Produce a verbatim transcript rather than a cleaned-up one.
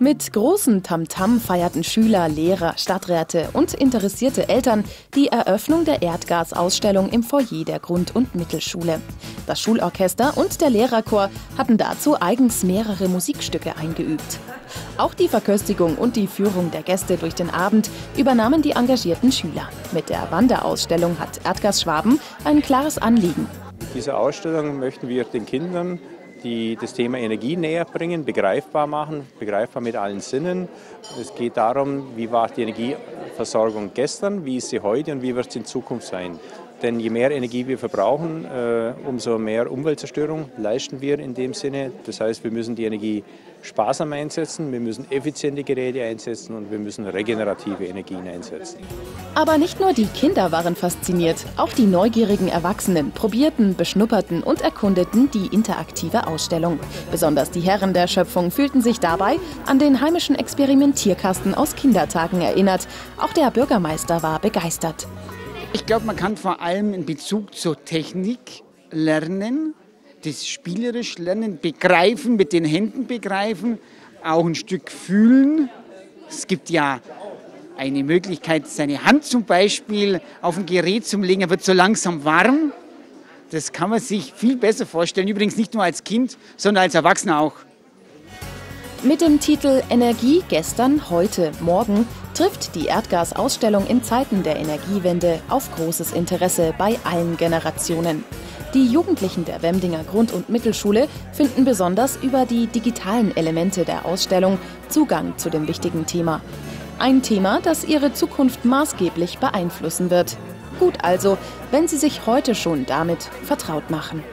Mit großem Tamtam feierten Schüler, Lehrer, Stadträte und interessierte Eltern die Eröffnung der Erdgasausstellung im Foyer der Grund- und Mittelschule. Das Schulorchester und der Lehrerchor hatten dazu eigens mehrere Musikstücke eingeübt. Auch die Verköstigung und die Führung der Gäste durch den Abend übernahmen die engagierten Schüler. Mit der Wanderausstellung hat Erdgas Schwaben ein klares Anliegen. Mit dieser Ausstellung möchten wir den Kindern, die das Thema Energie näher bringen, begreifbar machen, begreifbar mit allen Sinnen. Es geht darum, wie war die Energieversorgung gestern, wie ist sie heute und wie wird sie in Zukunft sein. Denn je mehr Energie wir verbrauchen, umso mehr Umweltzerstörung leisten wir in dem Sinne. Das heißt, wir müssen die Energie sparsam einsetzen, wir müssen effiziente Geräte einsetzen und wir müssen regenerative Energien einsetzen. Aber nicht nur die Kinder waren fasziniert, auch die neugierigen Erwachsenen probierten, beschnupperten und erkundeten die interaktive Ausstellung. Besonders die Herren der Schöpfung fühlten sich dabei an den heimischen Experimentierkasten aus Kindertagen erinnert. Auch der Bürgermeister war begeistert. Ich glaube, man kann vor allem in Bezug zur Technik lernen, das spielerisch lernen, begreifen, mit den Händen begreifen, auch ein Stück fühlen. Es gibt ja eine Möglichkeit, seine Hand zum Beispiel auf ein Gerät zu legen, er wird so langsam warm. Das kann man sich viel besser vorstellen, übrigens nicht nur als Kind, sondern als Erwachsener auch. Mit dem Titel Energie gestern, heute, morgen trifft die Erdgasausstellung in Zeiten der Energiewende auf großes Interesse bei allen Generationen. Die Jugendlichen der Wemdinger Grund- und Mittelschule finden besonders über die digitalen Elemente der Ausstellung Zugang zu dem wichtigen Thema. Ein Thema, das ihre Zukunft maßgeblich beeinflussen wird. Gut also, wenn Sie sich heute schon damit vertraut machen.